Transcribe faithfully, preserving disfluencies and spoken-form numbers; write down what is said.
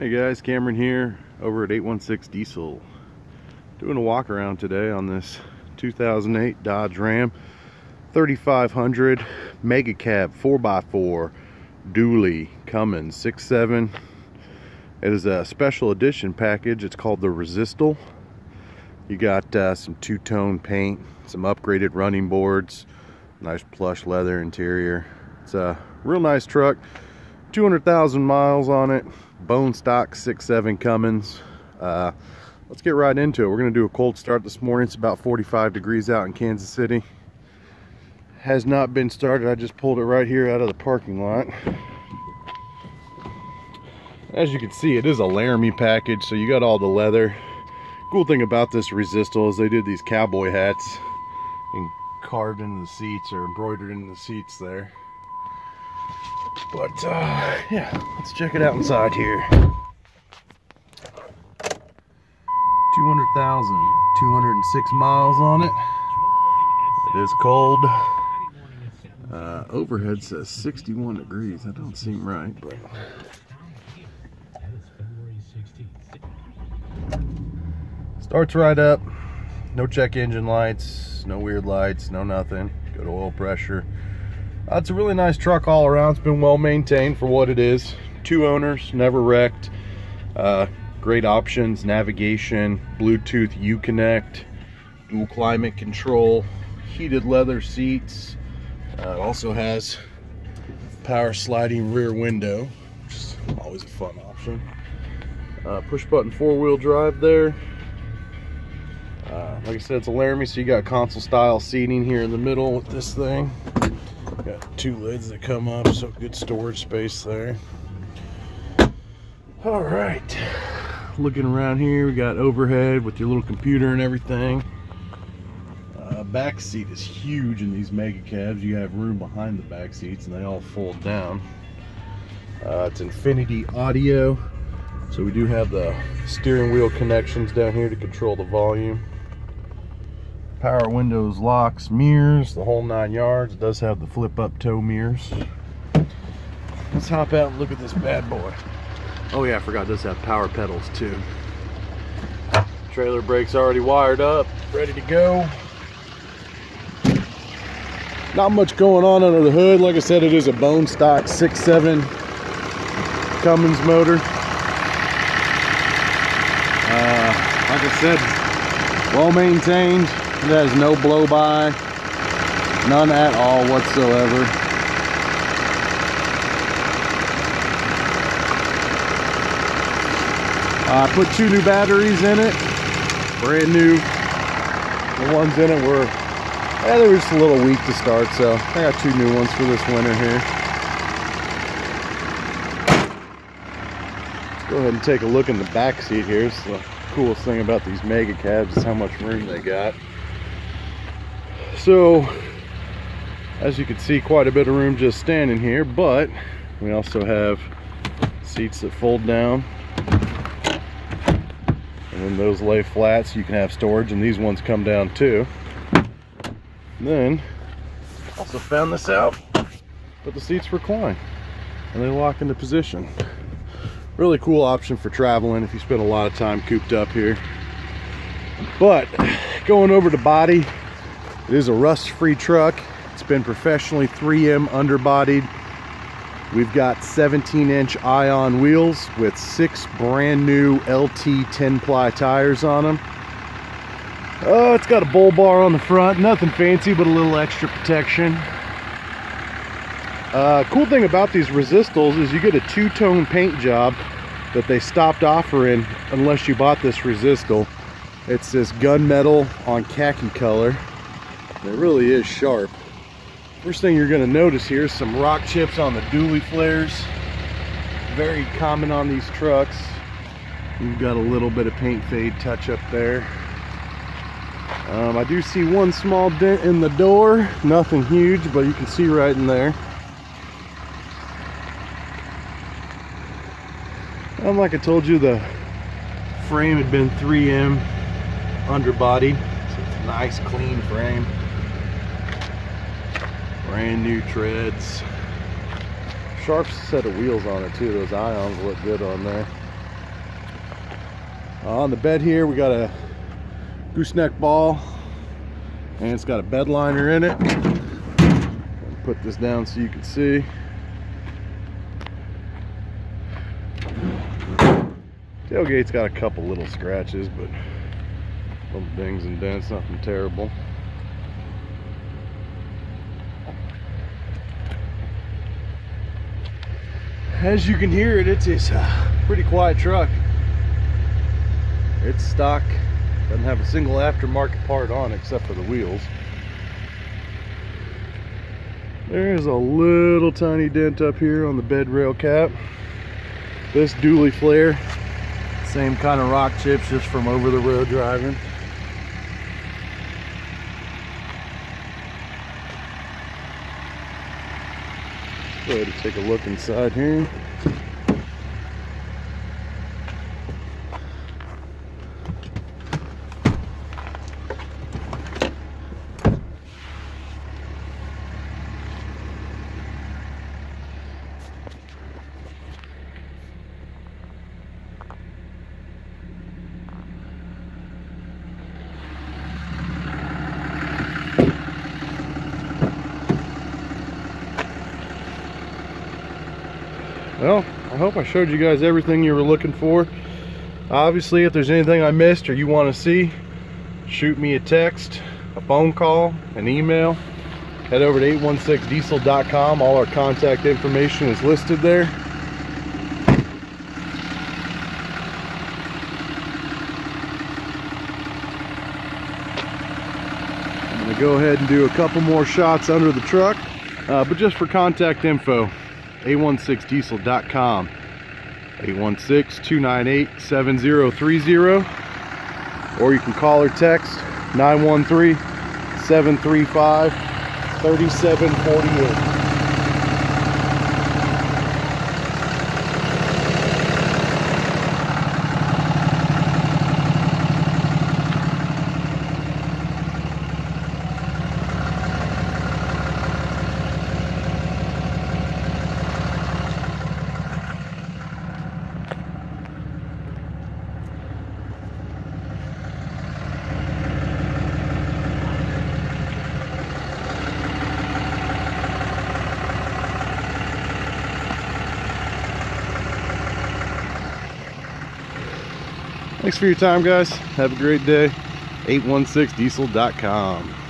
Hey guys, Cameron here over at eight one six diesel. Doing a walk around today on this two thousand eight Dodge Ram thirty-five hundred Mega Cab four by four dually Cummins six seven. It is a special edition package. It's called the Resistol. You got uh, some two-tone paint, some upgraded running boards, nice plush leather interior. It's a real nice truck. two hundred thousand miles on it, bone stock six seven Cummins. Uh, let's get right into it. We're going to do a cold start this morning. It's about forty-five degrees out in Kansas City. Has not been started. I just pulled it right here out of the parking lot. As you can see, it is a Laramie package, so you got all the leather. Cool thing about this Resistol is they did these cowboy hats and carved into the seats or embroidered into the seats there. But uh, yeah, let's check it out inside here. two hundred thousand, two hundred six miles on it. It is cold. Uh, overhead says sixty-one degrees. That don't seem right, but starts right up. No check engine lights, no weird lights, no nothing. Good oil pressure. Uh, it's a really nice truck all around. It's been well maintained for what it is. Two owners, never wrecked. Uh, great options, navigation, Bluetooth, Uconnect, dual climate control, heated leather seats. Uh, it also has power sliding rear window, which is always a fun option. Uh, push button four wheel drive there. Uh, like I said, it's a Laramie, so you got console style seating here in the middle with this thing. Got two lids that come up, so good storage space there. All right, looking around here, we got overhead with your little computer and everything. Uh, back seat is huge in these Mega Cabs. You have room behind the back seats, and they all fold down. Uh, it's Infinity audio, so we do have the steering wheel connections down here to control the volume. Power windows, locks, mirrors, the whole nine yards. It does have the flip-up tow mirrors. Let's hop out and look at this bad boy. Oh yeah, I forgot it does have power pedals too. Trailer brake's already wired up, ready to go. Not much going on under the hood. Like I said, it is a bone stock six seven Cummins motor. Uh, like I said, well maintained. It has no blow by, none at all whatsoever. I uh, put two new batteries in it, brand new. The ones in it were, yeah, they were just a little weak to start, so I got two new ones for this winter here. Let's go ahead and take a look in the back seat here. It's the coolest thing about these Mega Cabs is how much room they got. So, as you can see, quite a bit of room just standing here, but we also have seats that fold down, and then those lay flat so you can have storage, and these ones come down too. And then, also found this out, but the seats recline, and they lock into position. Really cool option for traveling if you spend a lot of time cooped up here. But, going over to body, it is a rust-free truck. It's been professionally three M underbodied. We've got seventeen inch ION wheels with six brand new L T ten ply tires on them. Oh, it's got a bull bar on the front. Nothing fancy, but a little extra protection. Uh, cool thing about these Resistols is you get a two-tone paint job that they stopped offering unless you bought this Resistol. It's this gunmetal on khaki color. It really is sharp. First thing you're going to notice here is some rock chips on the dually flares. Very common on these trucks. You've got a little bit of paint fade touch up there. Um, I do see one small dent in the door. Nothing huge, but you can see right in there. And like I told you, the frame had been three M underbodied. So it's a nice clean frame. Brand new treads. Sharp set of wheels on it too. Those Ions look good on there. Uh, on the bed here, we got a gooseneck ball, and it's got a bed liner in it. Put this down so you can see. Tailgate's got a couple little scratches, but little dings and dents, nothing terrible. As you can hear it, it's a pretty quiet truck. It's stock, doesn't have a single aftermarket part on except for the wheels. There's a little tiny dent up here on the bed rail cap. This dually flare, same kind of rock chips, just from over the road driving. Go ahead and take a look inside here. Well, I hope I showed you guys everything you were looking for. Obviously, if there's anything I missed or you want to see, shoot me a text, a phone call, an email. Head over to eight one six diesel dot com. All our contact information is listed there. I'm going to go ahead and do a couple more shots under the truck, uh, but just for contact info. eight one six diesel dot com, eight one six, two nine eight, seven zero three zero, or you can call or text nine one three, seven three five, three seven four eight. Thanks for your time, guys. Have a great day. eight one six diesel dot com.